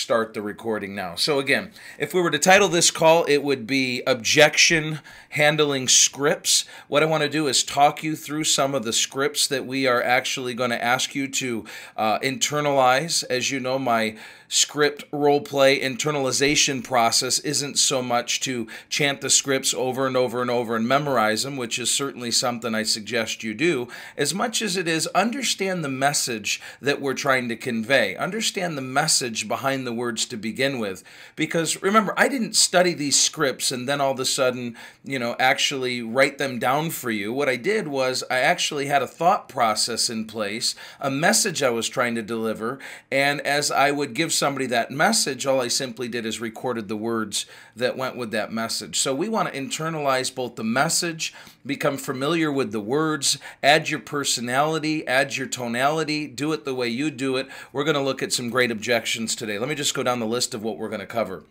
Start the recording now. So again, if we were to title this call, it would be Objection Handling Scripts. What I want to do is talk you through some of the scripts that we are actually going to ask you to internalize. As you know, my script role play internalization process isn't so much to chant the scripts over and over and over and memorize them, which is certainly something I suggest you do, as much as it is understand the message that we're trying to convey. Understand the message behind the words to begin with, because remember, I didn't study these scripts and then all of a sudden, you know, actually write them down for you. What I did was I actually had a thought process in place, a message I was trying to deliver, and as I would give somebody that message, all I simply did is recorded the words that went with that message. So we want to internalize both the message, become familiar with the words, add your personality, add your tonality, do it the way you do it. We're going to look at some great objections today. Let me just go down the list of what we're going to cover.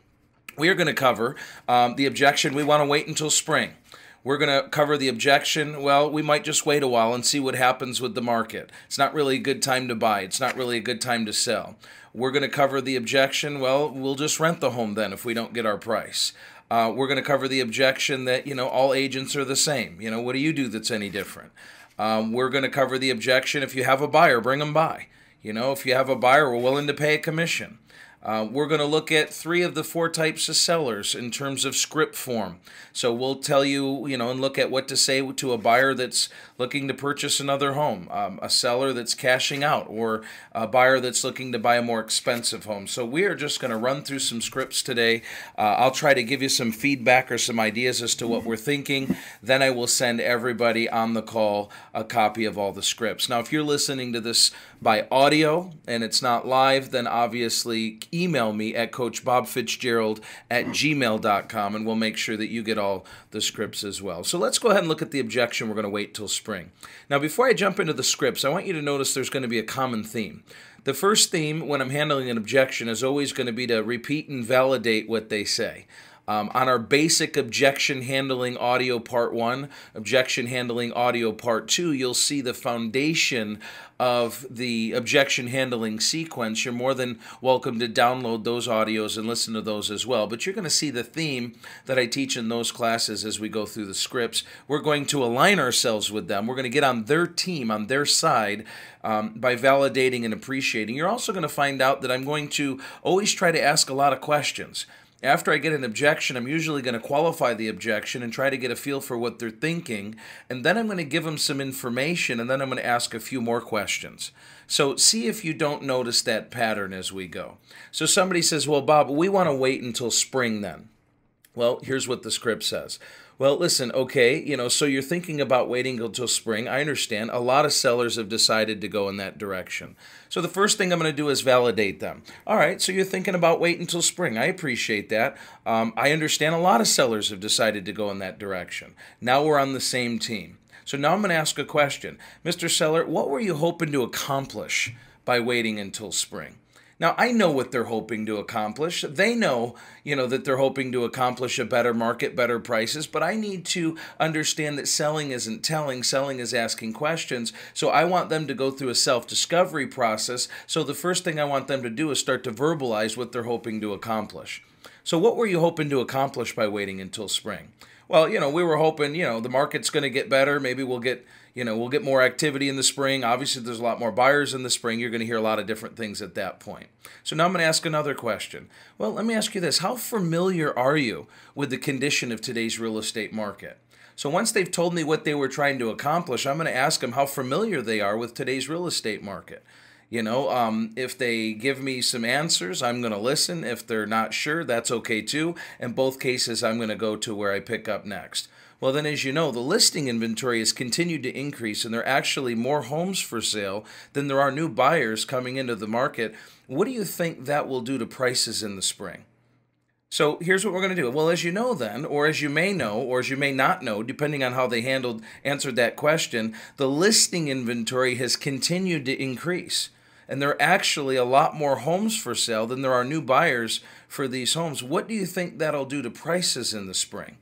We are going to cover the objection, we want to wait until spring. We're going to cover the objection, well, we might just wait a while and see what happens with the market. It's not really a good time to buy. It's not really a good time to sell. We're going to cover the objection, well, we'll just rent the home then if we don't get our price. We're going to cover the objection that, you know, all agents are the same. You know, what do you do that's any different? We're going to cover the objection, if you have a buyer, bring them by. You know, if you have a buyer, we're willing to pay a commission. We're going to look at 3 of the 4 types of sellers in terms of script form. So we'll tell you, you know, and look at what to say to a buyer that's looking to purchase another home, a seller that's cashing out, or a buyer that's looking to buy a more expensive home. So we are just going to run through some scripts today. I'll try to give you some feedback or some ideas as to what we're thinking. Then I will send everybody on the call a copy of all the scripts. Now, if you're listening to this by audio and it's not live, then obviously email me at coachbobfitzgerald@gmail.com, and we'll make sure that you get all the scripts as well. So let's go ahead and look at the objection. We're going to wait till spring. Now, before I jump into the scripts, I want you to notice there's going to be a common theme. The first theme when I'm handling an objection is always going to be to repeat and validate what they say. On our basic objection handling audio part 1, objection handling audio part 2, you'll see the foundation of the objection handling sequence. You're more than welcome to download those audios and listen to those as well. But you're going to see the theme that I teach in those classes as we go through the scripts. We're going to align ourselves with them. We're going to get on their team, on their side, by validating and appreciating. You're also going to find out that I'm going to always try to ask a lot of questions. After I get an objection, I'm usually going to qualify the objection and try to get a feel for what they're thinking, and then I'm going to give them some information, and then I'm going to ask a few more questions. So see if you don't notice that pattern as we go. So somebody says, well, Bob, we want to wait until spring then. Well, here's what the script says. Well, listen, okay, you know, so you're thinking about waiting until spring. I understand. A lot of sellers have decided to go in that direction. So the first thing I'm going to do is validate them. All right, so you're thinking about waiting until spring. I appreciate that. I understand a lot of sellers have decided to go in that direction. Now we're on the same team. So now I'm going to ask a question. Mr. Seller, what were you hoping to accomplish by waiting until spring? Now, I know what they're hoping to accomplish. They know, you know, that they're hoping to accomplish a better market, better prices, but I need to understand that selling isn't telling, selling is asking questions. So I want them to go through a self-discovery process. So the first thing I want them to do is start to verbalize what they're hoping to accomplish. So what were you hoping to accomplish by waiting until spring? Well, you know, we were hoping, you know, the market's going to get better. Maybe we'll get, you know, we'll get more activity in the spring. Obviously, there's a lot more buyers in the spring. You're going to hear a lot of different things at that point. So now I'm going to ask another question. Well, let me ask you this. How familiar are you with the condition of today's real estate market? So once they've told me what they were trying to accomplish, I'm going to ask them how familiar they are with today's real estate market. You know, if they give me some answers, I'm going to listen. If they're not sure, that's okay too. In both cases, I'm going to go to where I pick up next. Well, then, as you know, the listing inventory has continued to increase, and there are actually more homes for sale than there are new buyers coming into the market. What do you think that will do to prices in the spring? So here's what we're going to do. Well, as you know then, or as you may know, or as you may not know, depending on how they answered that question, the listing inventory has continued to increase. And there are actually a lot more homes for sale than there are new buyers for these homes. What do you think that'll do to prices in the spring?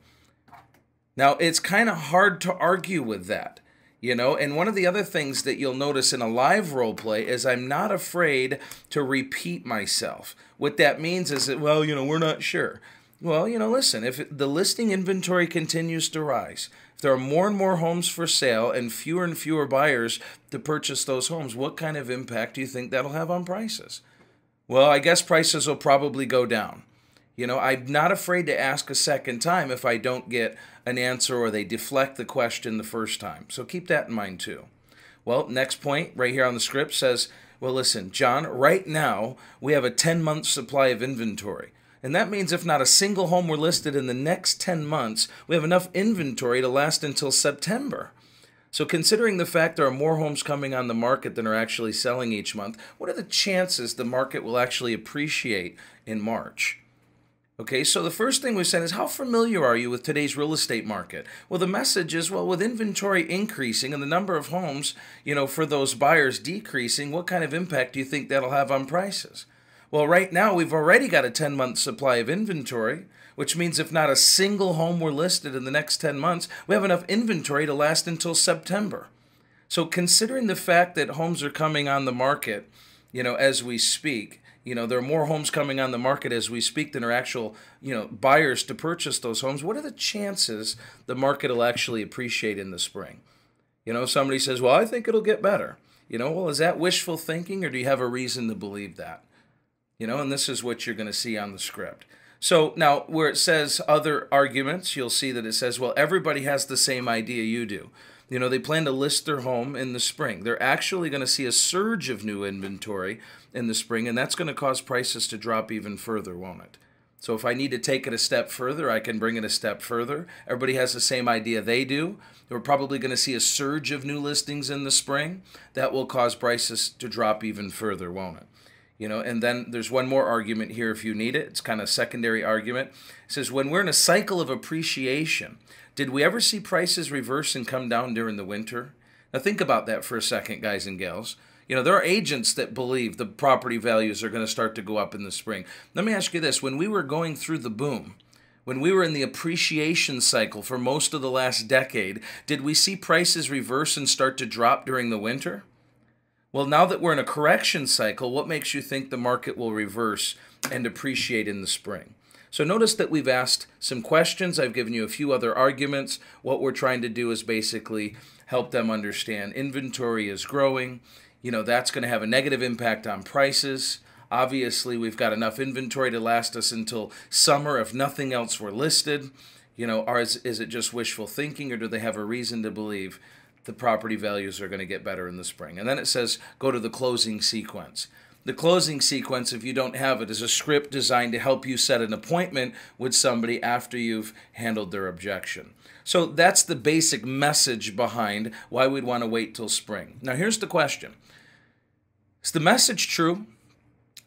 Now, it's kind of hard to argue with that. You know, and one of the other things that you'll notice in a live role play is I'm not afraid to repeat myself. What that means is that, well, you know, we're not sure. Well, you know, listen, if the listing inventory continues to rise, if there are more and more homes for sale and fewer buyers to purchase those homes, what kind of impact do you think that'll have on prices? Well, I guess prices will probably go down. You know, I'm not afraid to ask a second time if I don't get an answer or they deflect the question the first time. So keep that in mind too. Well, next point right here on the script says, well, listen, John, right now we have a 10-month supply of inventory. And that means if not a single home were listed in the next 10 months, we have enough inventory to last until September. So considering the fact there are more homes coming on the market than are actually selling each month, what are the chances the market will actually appreciate in March? Okay, so the first thing we said is, how familiar are you with today's real estate market? Well, the message is, well, with inventory increasing and the number of homes, you know, for those buyers decreasing, what kind of impact do you think that'll have on prices? Well, right now, we've already got a 10-month supply of inventory, which means if not a single home were listed in the next 10 months, we have enough inventory to last until September. So considering the fact that homes are coming on the market, you know, as we speak, you know, there are more homes coming on the market as we speak than are actual, you know, buyers to purchase those homes. What are the chances the market will actually appreciate in the spring? You know, somebody says, well, I think it'll get better. You know, well, is that wishful thinking or do you have a reason to believe that? You know, and this is what you're going to see on the script. So now where it says other arguments, you'll see that it says, well, everybody has the same idea you do. You know, they plan to list their home in the spring. They're actually going to see a surge of new inventory in the spring, and that's going to cause prices to drop even further, won't it? So if I need to take it a step further, I can bring it a step further. Everybody has the same idea they do. We're probably going to see a surge of new listings in the spring. That will cause prices to drop even further, won't it? You know, and then there's one more argument here if you need it. It's kind of a secondary argument. It says, when we're in a cycle of appreciation, did we ever see prices reverse and come down during the winter? Now think about that for a second, guys and gals. You know, there are agents that believe the property values are going to start to go up in the spring. Let me ask you this. When we were going through the boom, when we were in the appreciation cycle for most of the last decade, did we see prices reverse and start to drop during the winter? Well, now that we're in a correction cycle, what makes you think the market will reverse and appreciate in the spring? So notice that we've asked some questions. I've given you a few other arguments. What we're trying to do is basically help them understand inventory is growing. You know, that's going to have a negative impact on prices. Obviously, we've got enough inventory to last us until summer if nothing else were listed. You know, is it just wishful thinking or do they have a reason to believe the property values are going to get better in the spring? And then it says, go to the closing sequence. The closing sequence, if you don't have it, is a script designed to help you set an appointment with somebody after you've handled their objection. So that's the basic message behind why we'd want to wait till spring. Now here's the question. Is the message true?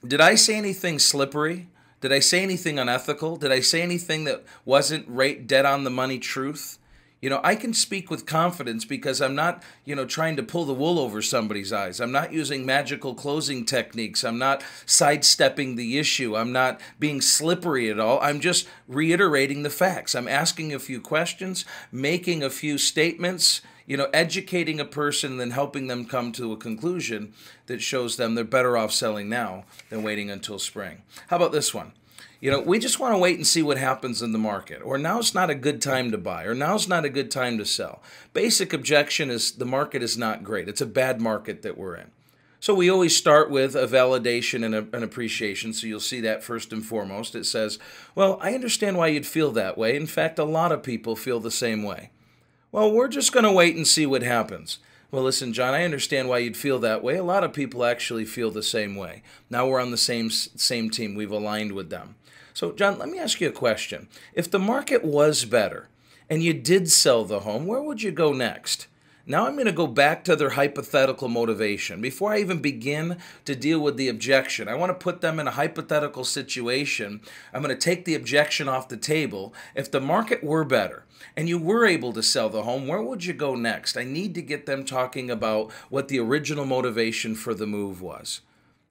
Did I say anything slippery? Did I say anything unethical? Did I say anything that wasn't right dead on the money truth? You know, I can speak with confidence because I'm not, you know, trying to pull the wool over somebody's eyes. I'm not using magical closing techniques. I'm not sidestepping the issue. I'm not being slippery at all. I'm just reiterating the facts. I'm asking a few questions, making a few statements, you know, educating a person and then helping them come to a conclusion that shows them they're better off selling now than waiting until spring. How about this one? You know, we just want to wait and see what happens in the market. Or now's not a good time to buy. Or now's not a good time to sell. Basic objection is the market is not great. It's a bad market that we're in. So we always start with a validation and an appreciation. So you'll see that first and foremost. It says, well, I understand why you'd feel that way. In fact, a lot of people feel the same way. Well, we're just going to wait and see what happens. Well, listen, John, I understand why you'd feel that way. A lot of people actually feel the same way. Now we're on the same team. We've aligned with them. So, John, let me ask you a question. If the market was better and you did sell the home, where would you go next? Now I'm going to go back to their hypothetical motivation. Before I even begin to deal with the objection, I want to put them in a hypothetical situation. I'm going to take the objection off the table. If the market were better and you were able to sell the home, where would you go next? I need to get them talking about what the original motivation for the move was.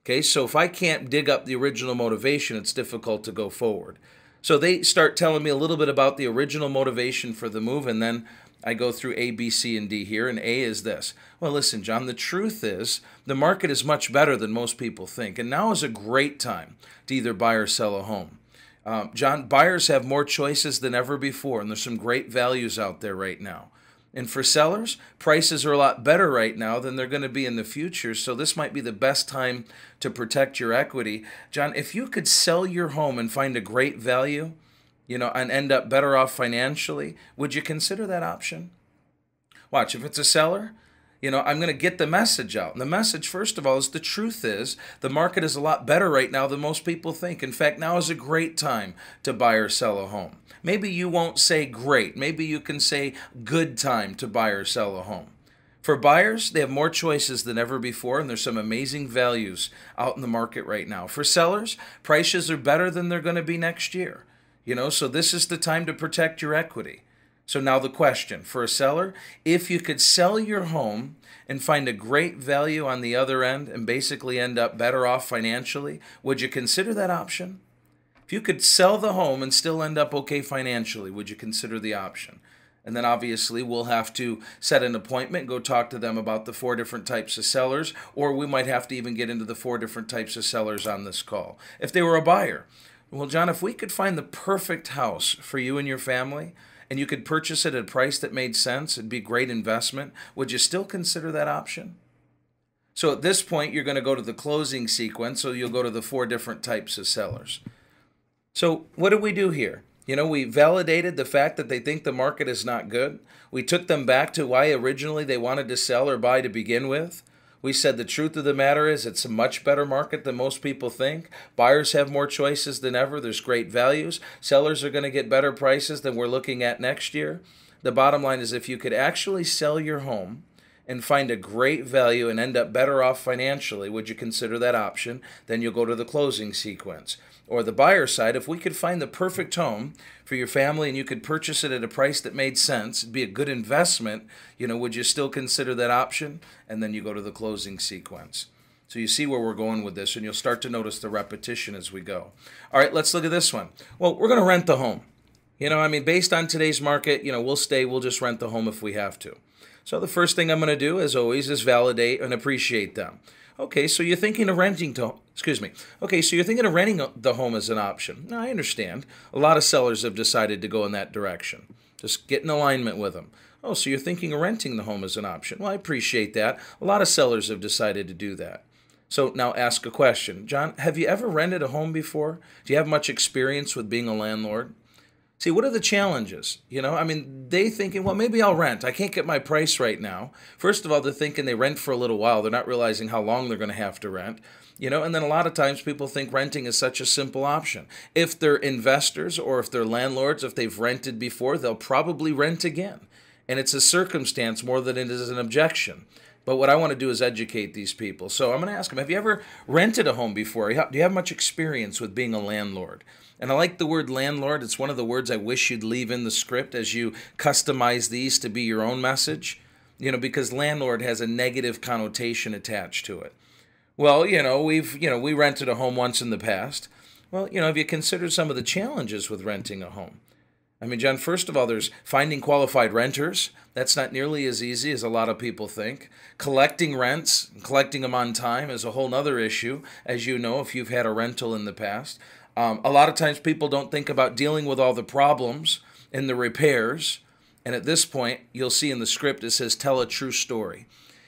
Okay, so if I can't dig up the original motivation, it's difficult to go forward. So they start telling me a little bit about the original motivation for the move, and then I go through A, B, C, and D here, and A is this. Well, listen, John, the truth is the market is much better than most people think, and now is a great time to either buy or sell a home. John, buyers have more choices than ever before, and there's some great values out there right now. And for sellers, prices are a lot better right now than they're going to be in the future, so this might be the best time to protect your equity. John, if you could sell your home and find a great value, you know, and end up better off financially, would you consider that option? Watch, if it's a seller, you know, I'm going to get the message out. And the message, first of all, is the truth is the market is a lot better right now than most people think. In fact, now is a great time to buy or sell a home. Maybe you won't say great. Maybe you can say good time to buy or sell a home. For buyers, they have more choices than ever before, and there's some amazing values out in the market right now. For sellers, prices are better than they're going to be next year. You know, so this is the time to protect your equity. So now the question for a seller, if you could sell your home and find a great value on the other end and basically end up better off financially, would you consider that option? If you could sell the home and still end up okay financially, would you consider the option? And then obviously we'll have to set an appointment, go talk to them about the 4 different types of sellers, or we might have to even get into the 4 different types of sellers on this call. If they were a buyer, well, John, if we could find the perfect house for you and your family, and you could purchase it at a price that made sense, it'd be a great investment, would you still consider that option? So at this point, you're going to go to the closing sequence, so you'll go to the 4 different types of sellers. So what did we do here? You know, we validated the fact that they think the market is not good. We took them back to why originally they wanted to sell or buy to begin with. We said the truth of the matter is it's a much better market than most people think. Buyers have more choices than ever. There's great values. Sellers are going to get better prices than we're looking at next year. The bottom line is if you could actually sell your home and find a great value and end up better off financially, would you consider that option? Then you'll go to the closing sequence. Or the buyer side, if we could find the perfect home for your family and you could purchase it at a price that made sense, it'd be a good investment, you know, would you still consider that option? And then you go to the closing sequence. So you see where we're going with this, and you'll start to notice the repetition as we go. All right, let's look at this one. Well, we're going to rent the home. You know, I mean, based on today's market, you know, we'll just rent the home if we have to. So the first thing I'm going to do, as always, is validate and appreciate them. Okay, so you're thinking of renting the home as an option. Now, I understand. A lot of sellers have decided to go in that direction. Just get in alignment with them. Oh, so you're thinking of renting the home as an option. Well, I appreciate that. A lot of sellers have decided to do that. So now ask a question. John, have you ever rented a home before? Do you have much experience with being a landlord? See, what are the challenges? You know, I mean, they thinking, well, maybe I'll rent. I can't get my price right now. First of all, they're thinking they rent for a little while. They're not realizing how long they're going to have to rent. You know, and then a lot of times people think renting is such a simple option. If they're investors or if they're landlords, if they've rented before, they'll probably rent again. And it's a circumstance more than it is an objection. But what I want to do is educate these people. So I'm going to ask them, have you ever rented a home before? Do you have much experience with being a landlord? And I like the word landlord. It's one of the words I wish you'd leave in the script as you customize these to be your own message, you know, because landlord has a negative connotation attached to it. Well, you know, we rented a home once in the past. Well, you know, have you considered some of the challenges with renting a home? I mean, John, first of all, there's finding qualified renters. That's not nearly as easy as a lot of people think. Collecting rents, collecting them on time is a whole other issue, as you know, if you've had a rental in the past. A lot of times people don't think about dealing with all the problems and the repairs. And at this point, you'll see in the script, it says, tell a true story.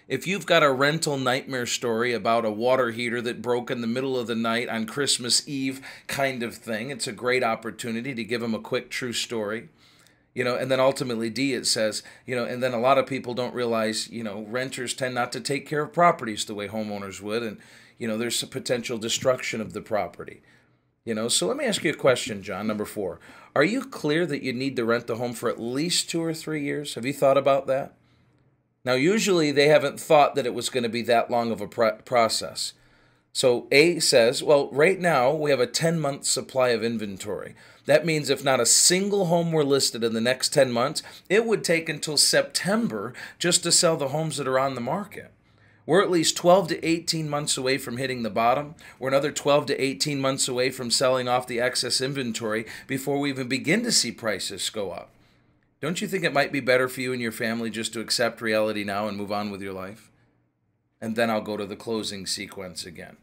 If you've got a rental nightmare story about a water heater that broke in the middle of the night on Christmas Eve kind of thing, it's a great opportunity to give them a quick true story. You know, and then ultimately D, it says, you know, and then a lot of people don't realize, you know, renters tend not to take care of properties the way homeowners would. And, you know, there's a potential destruction of the property. You know, so let me ask you a question, John, number 4. Are you clear that you need to rent the home for at least 2 or 3 years? Have you thought about that? Now, usually they haven't thought that it was going to be that long of a process. So A says, well, right now we have a 10-month supply of inventory. That means if not a single home were listed in the next 10 months, it would take until September just to sell the homes that are on the market. We're at least 12 to 18 months away from hitting the bottom. We're another 12 to 18 months away from selling off the excess inventory before we even begin to see prices go up. Don't you think it might be better for you and your family just to accept reality now and move on with your life? And then I'll go to the closing sequence again.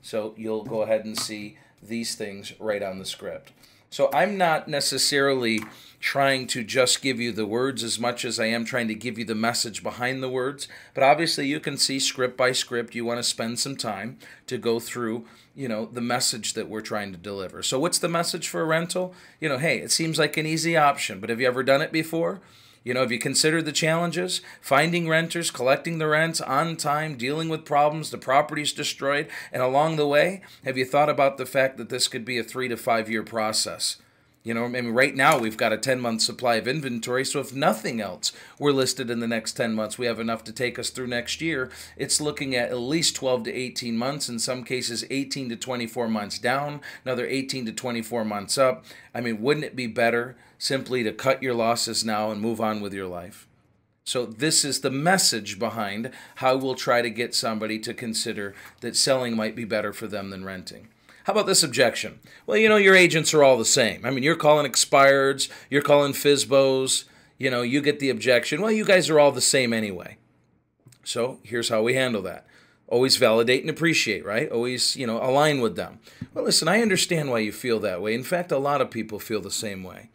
So you'll go ahead and see these things right on the script. So I'm not necessarily trying to just give you the words as much as I am trying to give you the message behind the words. But obviously you can see script by script, you want to spend some time to go through, you know, the message that we're trying to deliver. So what's the message for a rental? You know, hey, it seems like an easy option, but have you ever done it before? You know, have you considered the challenges? Finding renters, collecting the rents on time, dealing with problems, the property's destroyed, and along the way, have you thought about the fact that this could be a 3 to 5 year process? You know, I mean, right now we've got a 10-month supply of inventory, so if nothing else we're listed in the next 10 months, we have enough to take us through next year. It's looking at least 12 to 18 months, in some cases 18 to 24 months down, another 18 to 24 months up. I mean, wouldn't it be better simply to cut your losses now and move on with your life? So this is the message behind how we'll try to get somebody to consider that selling might be better for them than renting. How about this objection? Well, you know, your agents are all the same. I mean, you're calling expireds, you're calling FSBOs, you know, you get the objection. Well, you guys are all the same anyway. So here's how we handle that. Always validate and appreciate, right? Always, you know, align with them. Well, listen, I understand why you feel that way. In fact, a lot of people feel the same way.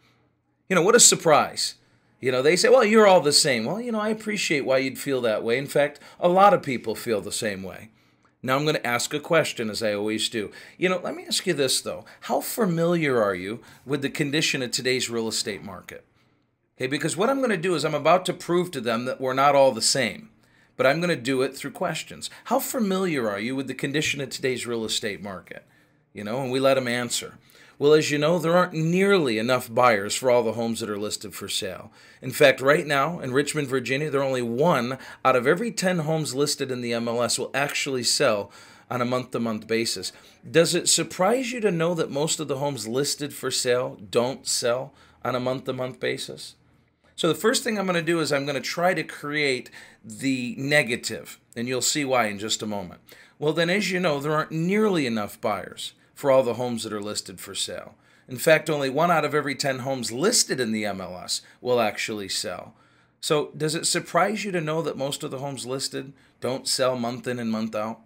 You know, what a surprise. You know, they say, well, you're all the same. Well, you know, I appreciate why you'd feel that way. In fact, a lot of people feel the same way. Now I'm going to ask a question, as I always do. You know, let me ask you this, though. How familiar are you with the condition of today's real estate market? Okay, because what I'm going to do is I'm about to prove to them that we're not all the same, but I'm going to do it through questions. How familiar are you with the condition of today's real estate market? You know, and we let them answer. Well, as you know, there aren't nearly enough buyers for all the homes that are listed for sale. In fact, right now in Richmond, Virginia, there are only 1 out of every 10 homes listed in the MLS will actually sell on a month-to-month basis. Does it surprise you to know that most of the homes listed for sale don't sell on a month-to-month basis? So the first thing I'm going to do is I'm going to try to create the negative, and you'll see why in just a moment. Well, then, as you know, there aren't nearly enough buyers for all the homes that are listed for sale. In fact, only 1 out of every 10 homes listed in the MLS will actually sell. So does it surprise you to know that most of the homes listed don't sell month in and month out?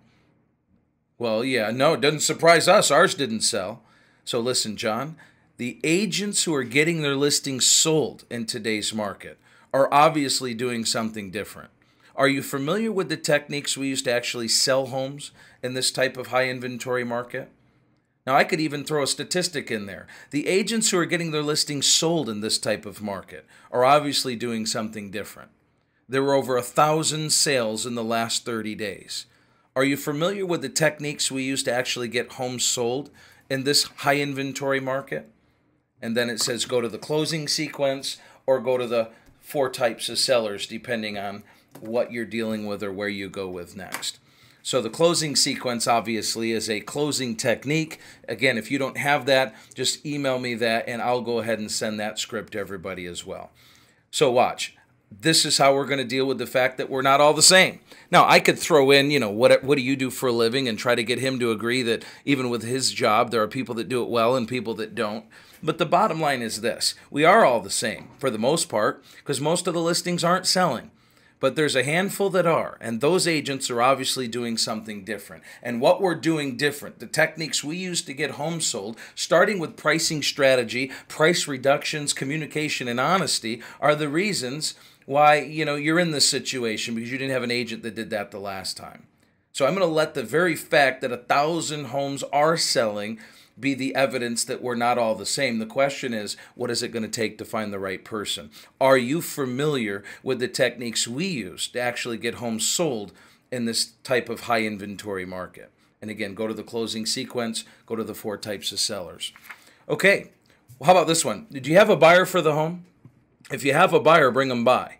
Well, yeah, no, it doesn't surprise us. Ours didn't sell. So listen, John, the agents who are getting their listings sold in today's market are obviously doing something different. Are you familiar with the techniques we use to actually sell homes in this type of high inventory market? Now, I could even throw a statistic in there. The agents who are getting their listings sold in this type of market are obviously doing something different. There were over 1,000 sales in the last 30 days. Are you familiar with the techniques we use to actually get homes sold in this high inventory market? And then it says go to the closing sequence or go to the 4 types of sellers, depending on what you're dealing with or where you go with next. So the closing sequence obviously is a closing technique. Again, if you don't have that, just email me that and I'll go ahead and send that script to everybody as well. So watch. This is how we're going to deal with the fact that we're not all the same. Now, I could throw in, you know, what do you do for a living and try to get him to agree that even with his job, there are people that do it well and people that don't. But the bottom line is this. We are all the same for the most part because most of the listings aren't selling. But there's a handful that are, and those agents are obviously doing something different. And what we're doing different, the techniques we use to get homes sold, starting with pricing strategy, price reductions, communication, and honesty, are the reasons why, you know, you're in this situation because you didn't have an agent that did that the last time. So I'm going to let the very fact that 1,000 homes are selling be the evidence that we're not all the same. The question is, what is it going to take to find the right person? Are you familiar with the techniques we use to actually get homes sold in this type of high inventory market? And again, go to the closing sequence, go to the 4 types of sellers. Okay, well, how about this one? Do you have a buyer for the home? If you have a buyer, bring them by.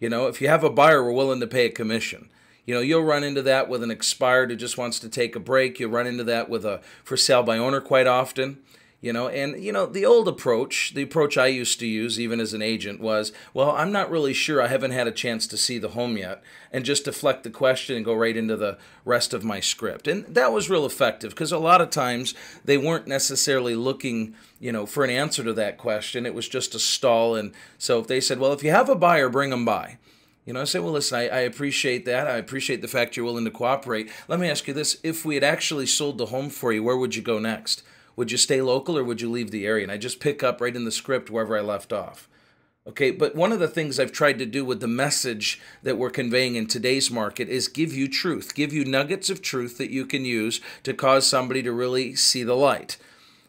You know, if you have a buyer, we're willing to pay a commission. You know, you'll run into that with an expired who just wants to take a break. You'll run into that with a for sale by owner quite often. You know, and, you know, the old approach, the approach I used to use even as an agent was, well, I'm not really sure. I haven't had a chance to see the home yet, and just deflect the question and go right into the rest of my script. And that was real effective because a lot of times they weren't necessarily looking, you know, for an answer to that question. It was just a stall. And so if they said, well, if you have a buyer, bring them by. You know, I say, well, listen, I appreciate that. I appreciate the fact you're willing to cooperate. Let me ask you this. If we had actually sold the home for you, where would you go next? Would you stay local or would you leave the area? And I just pick up right in the script wherever I left off. Okay, but one of the things I've tried to do with the message that we're conveying in today's market is give you truth, give you nuggets of truth that you can use to cause somebody to really see the light.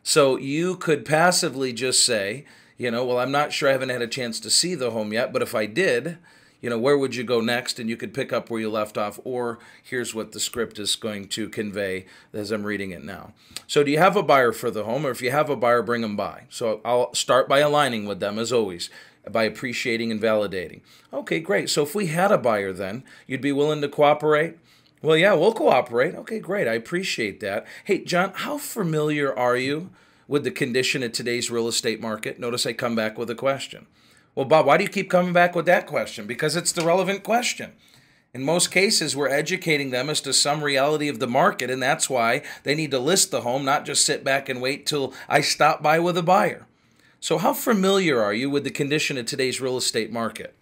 So you could passively just say, you know, well, I'm not sure, I haven't had a chance to see the home yet, but if I did, you know, where would you go next? And you could pick up where you left off, or here's what the script is going to convey as I'm reading it now. So do you have a buyer for the home? Or if you have a buyer, bring them by. So I'll start by aligning with them, as always, by appreciating and validating. Okay, great. So if we had a buyer then, you'd be willing to cooperate? Well, yeah, we'll cooperate. Okay, great. I appreciate that. Hey, John, how familiar are you with the condition of today's real estate market? Notice I come back with a question. Well, Bob, why do you keep coming back with that question? Because it's the relevant question. In most cases, we're educating them as to some reality of the market, and that's why they need to list the home, not just sit back and wait till I stop by with a buyer. So how familiar are you with the condition of today's real estate market?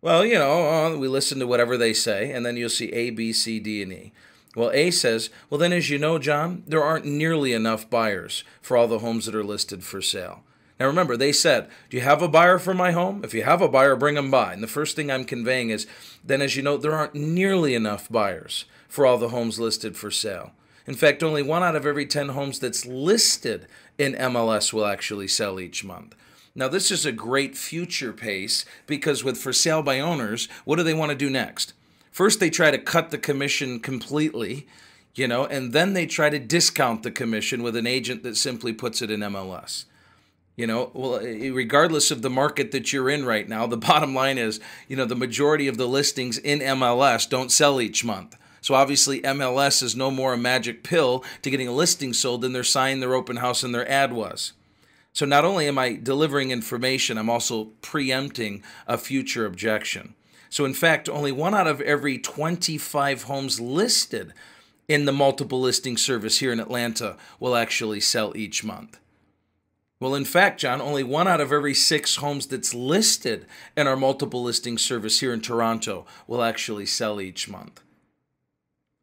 Well, you know, we listen to whatever they say, and then you'll see A, B, C, D, and E. Well, A says, well, then as you know, John, there aren't nearly enough buyers for all the homes that are listed for sale. Now remember, they said, do you have a buyer for my home? If you have a buyer, bring them by. And the first thing I'm conveying is, then as you know, there aren't nearly enough buyers for all the homes listed for sale. In fact, only 1 out of every 10 homes that's listed in MLS will actually sell each month. Now this is a great future pace because with for sale by owners, what do they want to do next? First, they try to cut the commission completely, you know, and then they try to discount the commission with an agent that simply puts it in MLS. You know, well, regardless of the market that you're in right now, the bottom line is, you know, the majority of the listings in MLS don't sell each month. So obviously MLS is no more a magic pill to getting a listing sold than their sign, their open house, and their ad was. So not only am I delivering information, I'm also preempting a future objection. So in fact, only 1 out of every 25 homes listed in the multiple listing service here in Atlanta will actually sell each month. Well, in fact, John, only 1 out of every 6 homes that's listed in our multiple listing service here in Toronto will actually sell each month.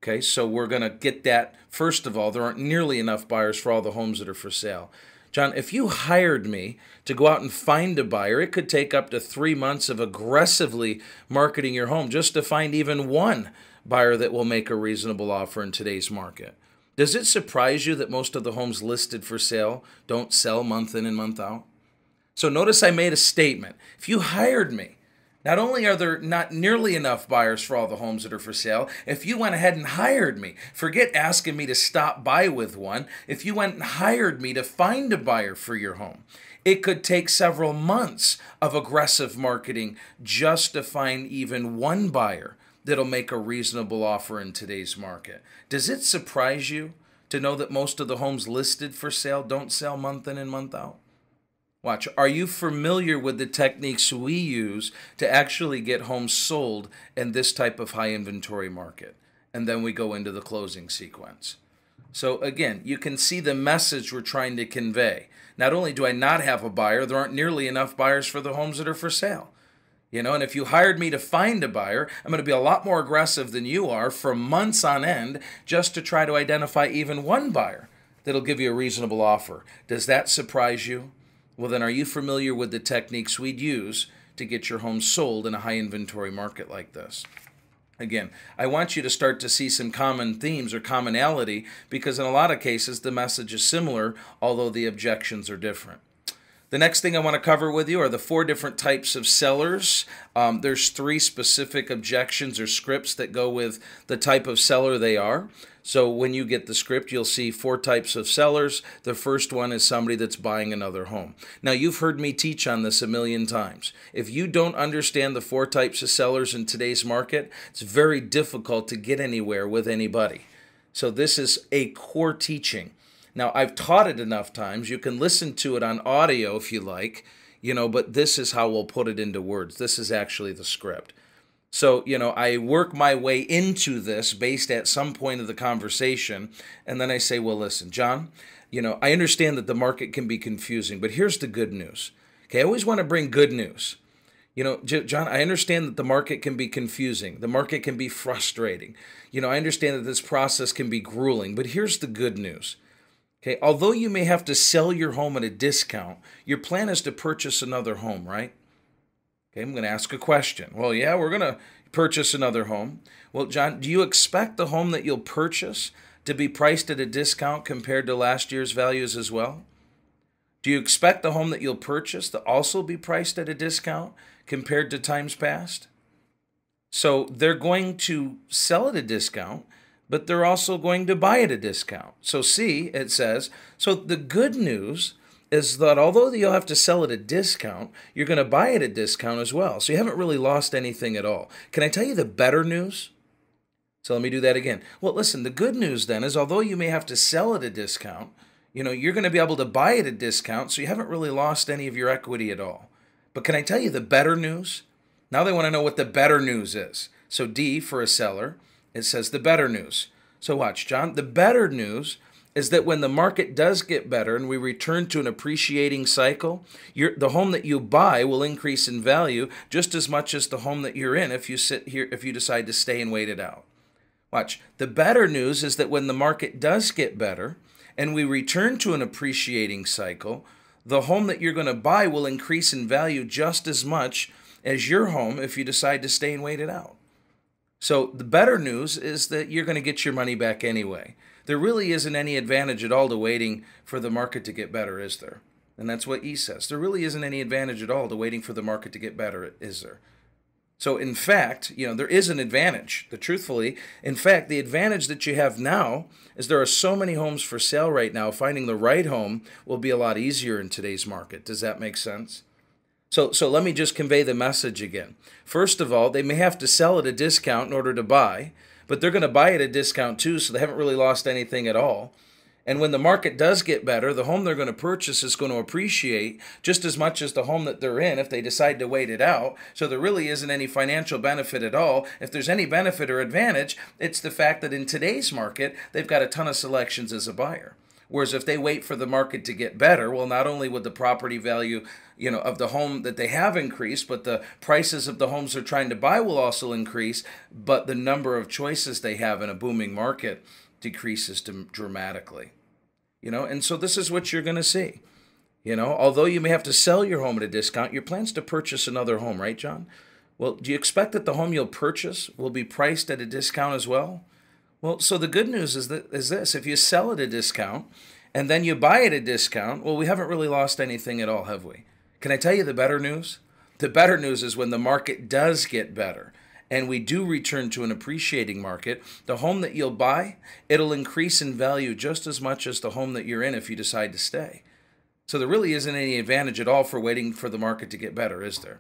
Okay, so we're going to get that. First of all, there aren't nearly enough buyers for all the homes that are for sale. John, if you hired me to go out and find a buyer, it could take up to 3 months of aggressively marketing your home just to find even one buyer that will make a reasonable offer in today's market. Does it surprise you that most of the homes listed for sale don't sell month in and month out? So notice I made a statement. If you hired me, not only are there not nearly enough buyers for all the homes that are for sale, if you went ahead and hired me, forget asking me to stop by with one, if you went and hired me to find a buyer for your home, it could take several months of aggressive marketing just to find even one buyer that'll make a reasonable offer in today's market. Does it surprise you to know that most of the homes listed for sale don't sell month in and month out? Watch. Are you familiar with the techniques we use to actually get homes sold in this type of high inventory market? And then we go into the closing sequence. So again, you can see the message we're trying to convey. Not only do I not have a buyer, there aren't nearly enough buyers for the homes that are for sale. You know, and if you hired me to find a buyer, I'm going to be a lot more aggressive than you are for months on end just to try to identify even one buyer that'll give you a reasonable offer. Does that surprise you? Well, then are you familiar with the techniques we'd use to get your home sold in a high inventory market like this? Again, I want you to start to see some common themes or commonality because in a lot of cases the message is similar, although the objections are different. The next thing I want to cover with you are the 4 different types of sellers. There's 3 specific objections or scripts that go with the type of seller they are. So when you get the script, you'll see 4 types of sellers. The first one is somebody that's buying another home. Now, you've heard me teach on this a million times. If you don't understand the 4 types of sellers in today's market, it's very difficult to get anywhere with anybody. So this is a core teaching. Now, I've taught it enough times. You can listen to it on audio if you like, you know, but this is how we'll put it into words. This is actually the script. So, you know, I work my way into this based at some point of the conversation, and then I say, well, listen, John, you know, I understand that the market can be confusing, but here's the good news. Okay, I always want to bring good news. You know, John, I understand that the market can be confusing. The market can be frustrating. You know, I understand that this process can be grueling, but here's the good news. Okay, although you may have to sell your home at a discount, your plan is to purchase another home, right? Okay, I'm going to ask a question. Well, yeah, we're going to purchase another home. Well, John, do you expect the home that you'll purchase to be priced at a discount compared to last year's values as well? Do you expect the home that you'll purchase to also be priced at a discount compared to times past? So they're going to sell at a discount, but they're also going to buy at a discount. So see, it says, so the good news is that although you'll have to sell at a discount, you're going to buy at a discount as well. So you haven't really lost anything at all. Can I tell you the better news? So let me do that again. Well, listen, the good news then is although you may have to sell at a discount, you know, you're going to be able to buy at a discount, so you haven't really lost any of your equity at all. But can I tell you the better news? Now they want to know what the better news is. So D for a seller, it says the better news. So watch, John, the better news is that when the market does get better and we return to an appreciating cycle, the home that you buy will increase in value just as much as the home that you're in if you decide to stay and wait it out. Watch, the better news is that when the market does get better and we return to an appreciating cycle, the home that you're going to buy will increase in value just as much as your home if you decide to stay and wait it out. So the better news is that you're going to get your money back anyway. There really isn't any advantage at all to waiting for the market to get better, is there? And that's what E says. There really isn't any advantage at all to waiting for the market to get better, is there? So in fact, you know, there is an advantage. In fact, the advantage that you have now is there are so many homes for sale right now, finding the right home will be a lot easier in today's market. Does that make sense? So let me just convey the message again. First of all, they may have to sell at a discount in order to buy, but they're going to buy at a discount too, so they haven't really lost anything at all. And when the market does get better, the home they're going to purchase is going to appreciate just as much as the home that they're in if they decide to wait it out. So there really isn't any financial benefit at all. If there's any benefit or advantage, it's the fact that in today's market, they've got a ton of selections as a buyer. Whereas if they wait for the market to get better, well, not only would the property value, you know, of the home that they have increased, but the prices of the homes they're trying to buy will also increase, but the number of choices they have in a booming market decreases dramatically, you know, and so this is what you're going to see. You know, although you may have to sell your home at a discount, your plan's to purchase another home, right, John? Well, do you expect that the home you'll purchase will be priced at a discount as well? Well, so the good news is this. If you sell at a discount and then you buy at a discount, well, we haven't really lost anything at all, have we? Can I tell you the better news? The better news is when the market does get better and we do return to an appreciating market, the home that you'll buy, it'll increase in value just as much as the home that you're in if you decide to stay. So there really isn't any advantage at all for waiting for the market to get better, is there?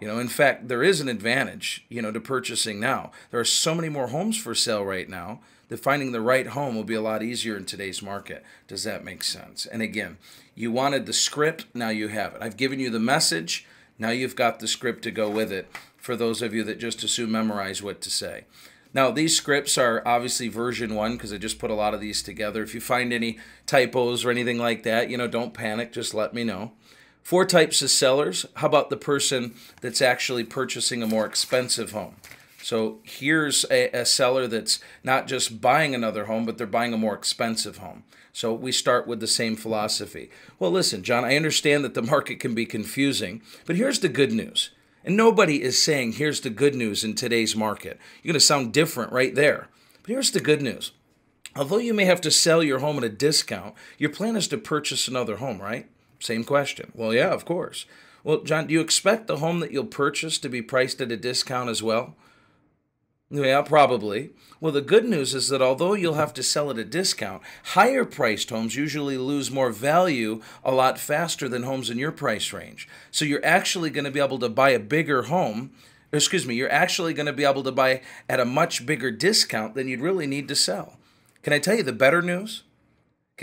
You know, in fact, there is an advantage, you know, to purchasing now. There are so many more homes for sale right now that finding the right home will be a lot easier in today's market. Does that make sense? And again, you wanted the script, now you have it. I've given you the message, now you've got the script to go with it for those of you that just assume memorize what to say. Now, these scripts are obviously version 1 because I just put a lot of these together. If you find any typos or anything like that, you know, don't panic, just let me know. 4 types of sellers. How about the person that's actually purchasing a more expensive home? So here's a seller that's not just buying another home, but they're buying a more expensive home. So we start with the same philosophy. Well, listen, John, I understand that the market can be confusing, but here's the good news. And nobody is saying here's the good news in today's market. You're going to sound different right there. But here's the good news. Although you may have to sell your home at a discount, your plan is to purchase another home, right? Same question. Well, yeah, of course. Well, John, do you expect the home that you'll purchase to be priced at a discount as well? Yeah, probably. Well, the good news is that although you'll have to sell at a discount, higher priced homes usually lose more value a lot faster than homes in your price range. So you're actually going to be able to buy a bigger home. Excuse me, you're actually going to be able to buy at a much bigger discount than you'd really need to sell. Can I tell you the better news?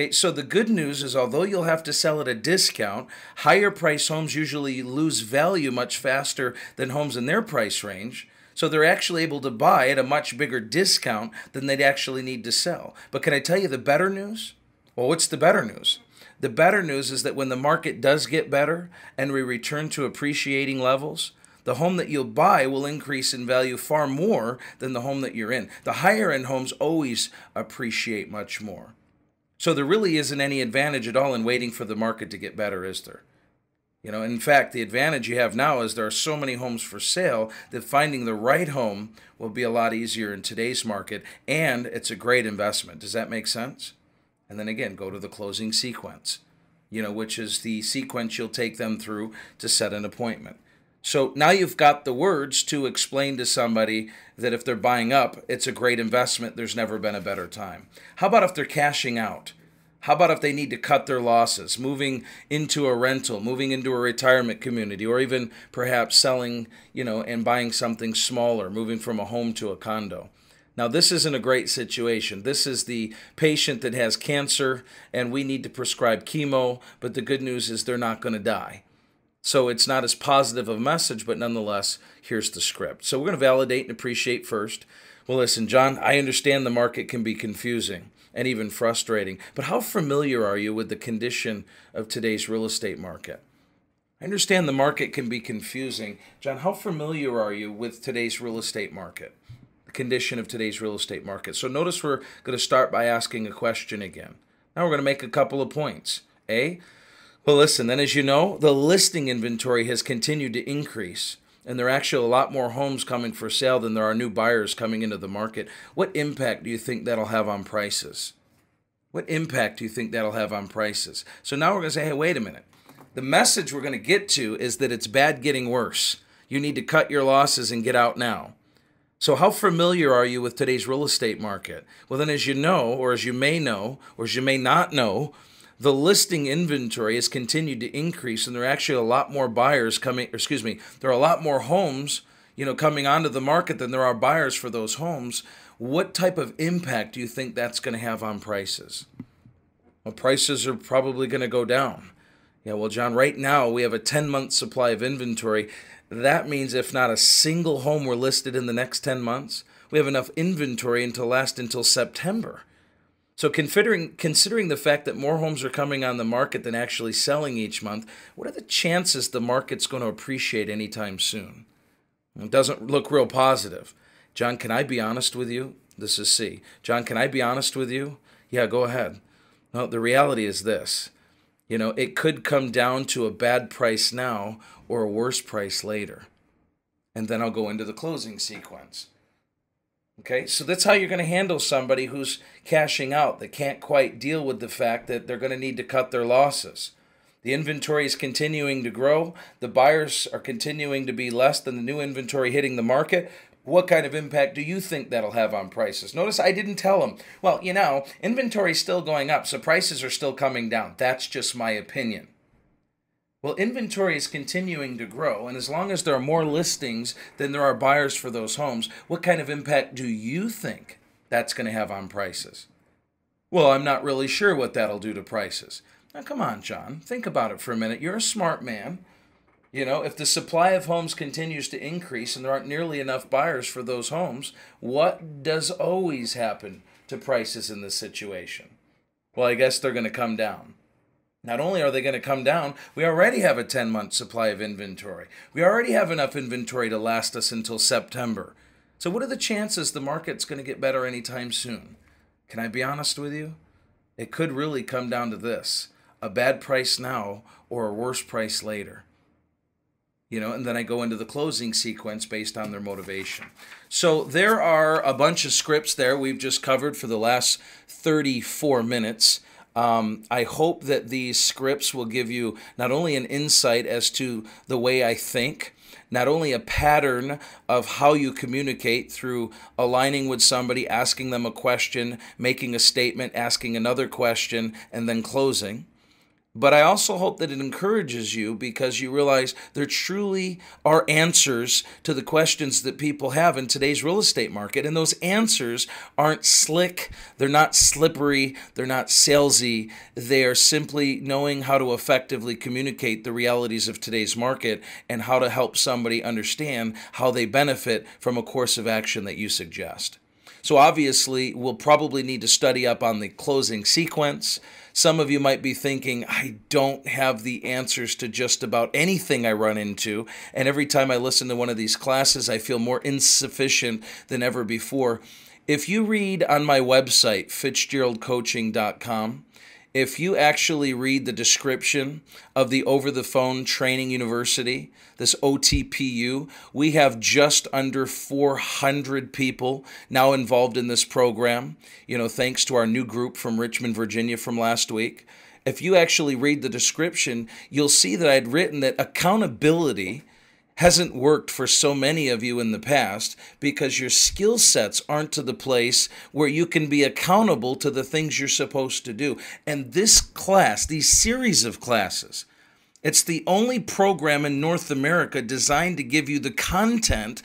Okay, so the good news is although you'll have to sell at a discount, higher price homes usually lose value much faster than homes in their price range. So they're actually able to buy at a much bigger discount than they'd actually need to sell. But can I tell you the better news? Well, what's the better news? The better news is that when the market does get better and we return to appreciating levels, the home that you'll buy will increase in value far more than the home that you're in. The higher-end homes always appreciate much more. So there really isn't any advantage at all in waiting for the market to get better, is there? You know, in fact, the advantage you have now is there are so many homes for sale that finding the right home will be a lot easier in today's market, and it's a great investment. Does that make sense? And then again, go to the closing sequence, you know, which is the sequence you'll take them through to set an appointment. So now you've got the words to explain to somebody that if they're buying up, it's a great investment. There's never been a better time. How about if they're cashing out? How about if they need to cut their losses, moving into a rental, moving into a retirement community, or even perhaps selling, you know, and buying something smaller, moving from a home to a condo? Now, this isn't a great situation. This is the patient that has cancer and we need to prescribe chemo, but the good news is they're not going to die. So it's not as positive of a message, but nonetheless, here's the script. So we're going to validate and appreciate first. Well, listen, John, I understand the market can be confusing and even frustrating, but how familiar are you with the condition of today's real estate market? I understand the market can be confusing. John, how familiar are you with today's real estate market? The condition of today's real estate market. So notice we're going to start by asking a question again. Now we're going to make a couple of points. A, well, listen, then as you know, the listing inventory has continued to increase, and there are actually a lot more homes coming for sale than there are new buyers coming into the market. What impact do you think that'll have on prices? What impact do you think that'll have on prices? So now we're going to say, hey, wait a minute. The message we're going to get to is that it's bad getting worse. You need to cut your losses and get out now. So how familiar are you with today's real estate market? Well, then as you know, or as you may know, or as you may not know, the listing inventory has continued to increase, and there are actually a lot more buyers coming, or excuse me, there are a lot more homes, you know, coming onto the market than there are buyers for those homes. What type of impact do you think that's going to have on prices? Well, prices are probably going to go down. Yeah, well, John, right now we have a 10-month supply of inventory. That means if not a single home were listed in the next 10 months, we have enough inventory to last until September. So considering the fact that more homes are coming on the market than actually selling each month, what are the chances the market's going to appreciate anytime soon? It doesn't look real positive. John, can I be honest with you? This is C. John, can I be honest with you? Yeah, go ahead. No, the reality is this. You know, it could come down to a bad price now or a worse price later. And then I'll go into the closing sequence. Okay, so that's how you're going to handle somebody who's cashing out. They can't quite deal with the fact that they're going to need to cut their losses. The inventory is continuing to grow. The buyers are continuing to be less than the new inventory hitting the market. What kind of impact do you think that'll have on prices? Notice I didn't tell them, well, you know, inventory's still going up, so prices are still coming down. That's just my opinion. Well, inventory is continuing to grow, and as long as there are more listings than there are buyers for those homes, what kind of impact do you think that's going to have on prices? Well, I'm not really sure what that'll do to prices. Now, come on, John. Think about it for a minute. You're a smart man. You know, if the supply of homes continues to increase and there aren't nearly enough buyers for those homes, what does always happen to prices in this situation? Well, I guess they're going to come down. Not only are they going to come down, we already have a 10-month supply of inventory. We already have enough inventory to last us until September. So what are the chances the market's going to get better anytime soon? Can I be honest with you? It could really come down to this, a bad price now or a worse price later. You know, and then I go into the closing sequence based on their motivation. So there are a bunch of scripts there we've just covered for the last 34 minutes. I hope that these scripts will give you not only an insight as to the way I think, not only a pattern of how you communicate through aligning with somebody, asking them a question, making a statement, asking another question, and then closing, But I also hope that it encourages you, because you realize there truly are answers to the questions that people have in today's real estate market. And those answers aren't slick. They're not slippery. They're not salesy. They are simply knowing how to effectively communicate the realities of today's market and how to help somebody understand how they benefit from a course of action that you suggest. So obviously, we'll probably need to study up on the closing sequence. Some of you might be thinking, I don't have the answers to just about anything I run into. And every time I listen to one of these classes, I feel more insufficient than ever before. If you read on my website, fitzgeraldcoaching.com, if you actually read the description of the over-the-phone training university, this OTPU, we have just under 400 people now involved in this program, thanks to our new group from Richmond, Virginia from last week. If you actually read the description, you'll see that I'd written that accountability hasn't worked for so many of you in the past because your skill sets aren't to the place where you can be accountable to the things you're supposed to do. And this class, these series of classes, it's the only program in North America designed to give you the content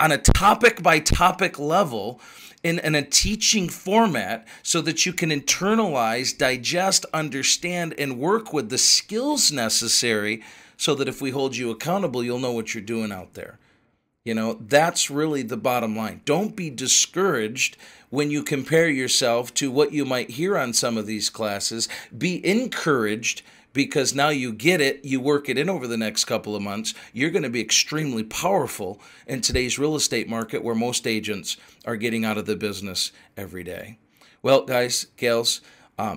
on a topic-by-topic level in a teaching format so that you can internalize, digest, understand, and work with the skills necessary so that if we hold you accountable, you'll know what you're doing out there. That's really the bottom line. Don't be discouraged when you compare yourself to what you might hear on some of these classes. Be encouraged, because now you get it, you work it in over the next couple of months, you're going to be extremely powerful in today's real estate market where most agents are getting out of the business every day. Well, guys, gals,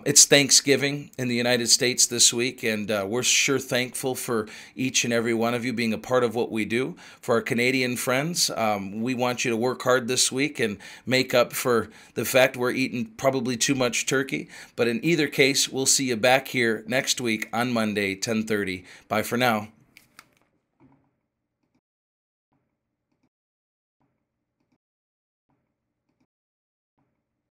it's Thanksgiving in the United States this week, and we're sure thankful for each and every one of you being a part of what we do. For our Canadian friends, we want you to work hard this week and make up for the fact we're eating probably too much turkey. But in either case, we'll see you back here next week on Monday, 10:30. Bye for now.